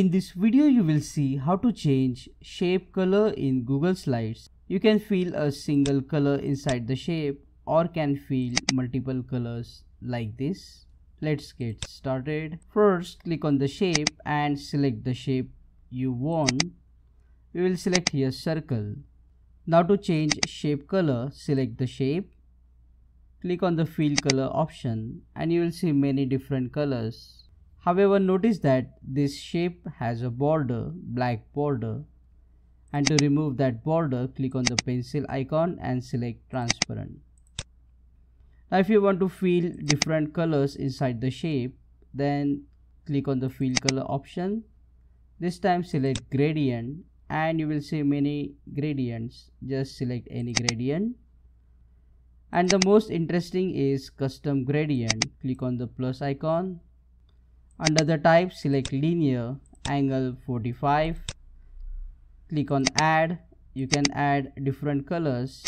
In this video, you will see how to change shape color in Google Slides. You can fill a single color inside the shape or can fill multiple colors like this. Let's get started. First, click on the shape and select the shape you want. We will select here circle. Now to change shape color, select the shape. Click on the fill color option and you will see many different colors. However, notice that this shape has a border, black border, and to remove that border, click on the pencil icon and select transparent. Now, if you want to fill different colors inside the shape, then click on the fill color option. This time select gradient and you will see many gradients. Just select any gradient. And the most interesting is custom gradient. Click on the plus icon. Under the type, select linear, angle 45, click on add. You can add different colors.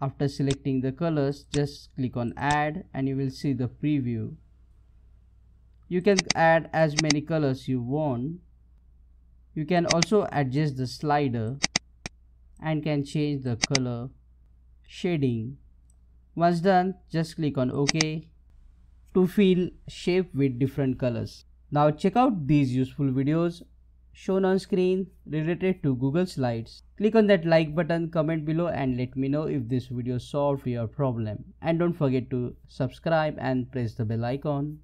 After selecting the colors, just click on add and you will see the preview. You can add as many colors you want. You can also adjust the slider and can change the color shading. Once done, just click on OK to fill shape with different colors. Now check out these useful videos shown on screen related to Google Slides. Click on that like button, comment below and let me know if this video solved your problem. And don't forget to subscribe and press the bell icon.